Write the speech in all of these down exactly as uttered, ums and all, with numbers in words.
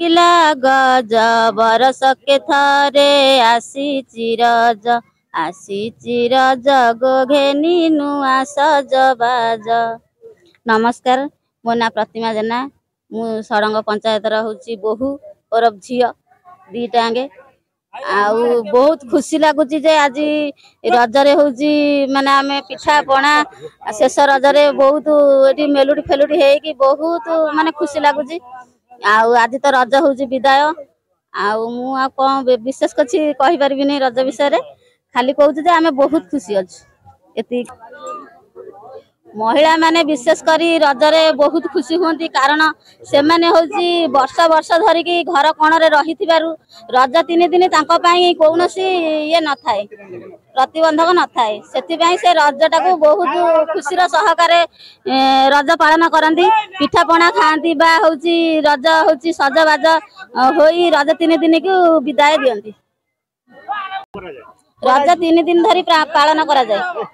डाकिला गज बरसके थरे आसीचि रज आसीचि रज गो घेनी नुआ सज बाज। नमस्कार, मो ना प्रतिमा जेना, मु सड़ंग पंचायत हूँ बोहू और झी दीटांगे आउ बहुत खुशी लगुच जे आज रजरे हूँ माने आम पिठा पणा शेष रजरे बहुत ये मेलुडी फेलुडी है बहुत माने खुशी लगुच। आज तो रज हूँ विदाय आशेष किसी कहीपर नहीं रज विषय खाली कहूँ आम बहुत खुशी अच्छी। महिला माने विशेष कर रजरे बहुत खुशी हूँ कारण से माने हूँ वर्ष वर्ष धरिकी घर कोणरे रही रज तीन दिन कौन ये न थाए प्रतिबंधक न थाए से रज टाक बहुत खुशीर सहकारे रज पालन करती पिठापणा खाती बा हूँ रज हूँ सजबाज हो रज तीन दिन को विदाय दिखती रज तीन दिन धरी पालन करा जाए।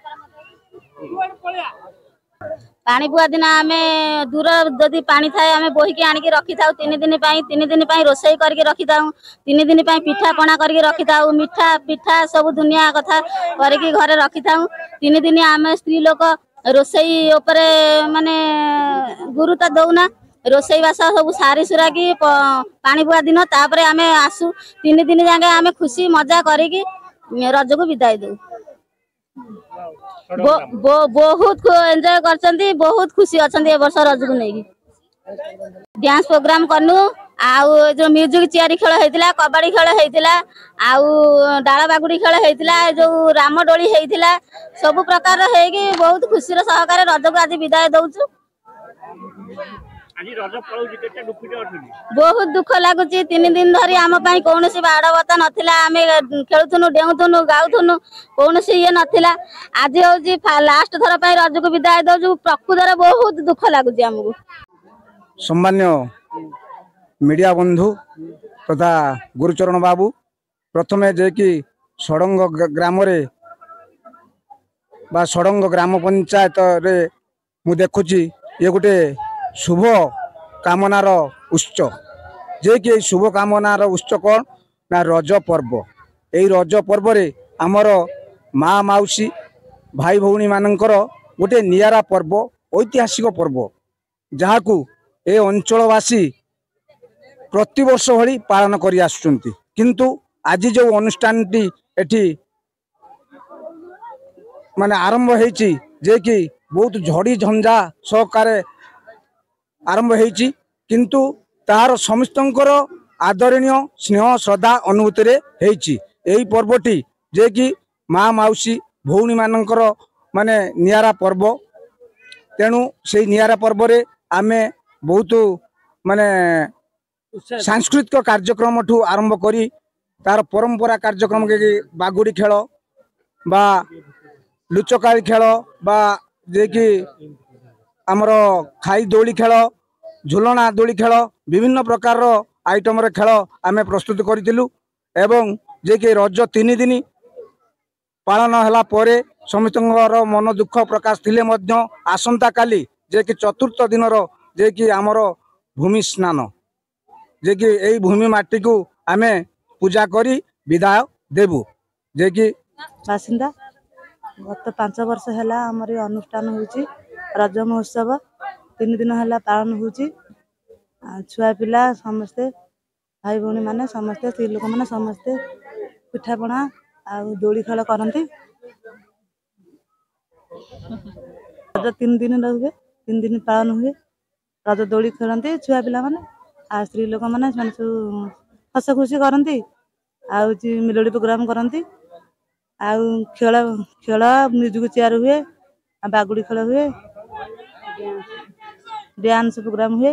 पानी बुआ दिन आम दूर जदि पानी थाए आम बोहिक आणिक रखी था तीन दिन तीन दिन रोसई करके रखी था तीन दिन पिठा पणा करके रखी था मिठा पिठा सब दुनिया कथा करके घरे रखी था तीन दिन आम स्त्री लोक रोसई उपरे माने गुरुता दौना रोसई बास सब सारी सुरा की पानी बुआ दिन तापर आम आसू तीन दिन जाके आम खुशी मजा करके रज को विदाई दू बो, बो, बहुत एंजॉय कर बहुत खुशी अच्छा वर्ष रज को नहीं डांस प्रोग्राम कनु आ जो म्यूजिक चेयर खेल होता कबाड़ी खेल होता आउ डाल बागुड़ी खेल होता जो राम डोली होता सब प्रकार है बहुत खुशी सहकारे रज को आज विदाय दौचु। बहुत दुख लगुच तीन दिन धरी आम कौन बाड़ बता नाला आम खेलुनु डेऊनु गाउनु कौन ये नाला आज हूँ लास्ट थर पर रज को विदाय दौचु प्रकृत बहुत दुख लगुच आमको। सम्मान्य मीडिया बंधु तथा गुरुचरण बाबू प्रथमे जे कि सड़ंग ग्राम सड़ंग ग्राम पंचायत रे मु देखुची ये गोटे शुभ कामनार उत्स जे कि शुभ कामनार उत्स कौन ना रज पर्व। यही रज पर्व रे आमर माँ माउसी भाई भौणी मानकर गोटे नियारा पर्व ऐतिहासिक पर्व जहाँ को ए अंचलवासी प्रतिवर्ष भली पालन कर आसुचंती किंतु आज जो अनुष्ठान एठी मान आरंभ होइची जे कि बहुत झड़ी झंझा सहकारे आरंभ होइची किंतु तार समस्तंकर आदरणीय स्नेह श्रद्धा अनुभूति रे होइची। एही पर्वटी जे कि माँ माउसी भौणी मानकर माने नियारा पर्व तेणु से नियारा पर्व रे आमे बहुत माने सांस्कृतिक कार्यक्रम ठू आरंभ करी तार परंपरा कार्यक्रम के बागुड़ी खेल बा लुचकारी खेल बा जे कि आमर खाई दोली खेल झुलना दोली खेल विभिन्न प्रकार आइटम रे खेल आम प्रस्तुत करूँ एवं जे कि रज तीन दिन पालन है समस्त मन दुख प्रकाश थे आसंता काली जे कि चतुर्थ दिन जे कि आमर भूमि स्नान जे कि यही भूमि माटी को आम पूजा करी विदाय देबू। जे कि बासिंदा गत पांच वर्ष है आमर अनुष्ठान हो रज महोत्सव तीन दिन है पालन हो छुआ पिला समस्ते भाई भौणी मैंने समस्ते स्त्री लोक मैंने समस्ते पिठापणा आ दोली खेल करती रज तीन दिन हुए तीन दिन पालन हुए रज दोली खेलती छुआ पिला मैंने आ स्त्री लोक मैंने सब हस खुशी करती आ मेलोडी प्रोग्राम करती आ खेल खेल म्यूजिक चेयर हुए बागुड़ी खेल हुए डांस प्रोग्राम हुए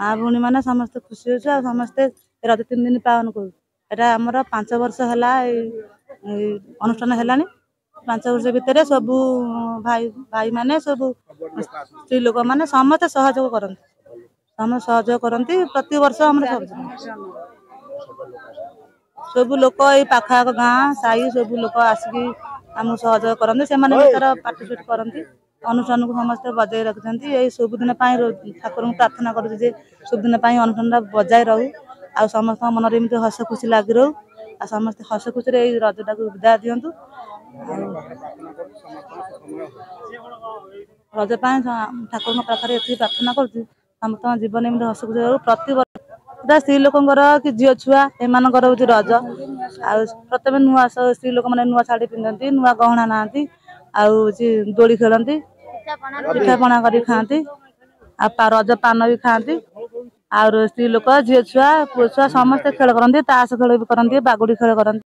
माँ भौणी मैंने समस्ते खुशी हो समस्ते रज तीन दिन पालन करूँ यहाँ आमर पांच वर्ष है अनुष्ठान है पांच वर्ष भितर सबू भाई भाई मैंने सब स्त्री लोक मैंने समस्ते सहयोग करती समस्त सहयोग करती प्रति वर्ष आम सब लोक ये पाख गाँ साई सब लोक आसिक आम सहयोग करते से पार्टिसिपेट करती। अनुष्ठान को समस्त बजाय रखिंट ये शुभदिन ठाकुर प्रार्थना करुच्छे शुभदिन अनुष्ठान बजाय रो आ समस्त मनरे एम हस खुशी लग रो आ समस्त हस खुशी ये रजटा को विदा दिंतु रजपा ठाकुर पाखे ये प्रार्थना कर जीवन एम हस खुशी रो प्रति स्त्री लोक कि झील छुआ एम हूँ रज आ प्रत्येक नुआ स्त्री लोक मैंने नुआ शाढ़ी पिंधती नुआ गहना नहांती आउ दोली खेलती पिठापणा कर खाती रज पान भी खाती आ स्त्री लोक झील छुआ पुआ छुआ समस्ते खेल करती ताश खेल भी करती बागुड़ी खेल करती।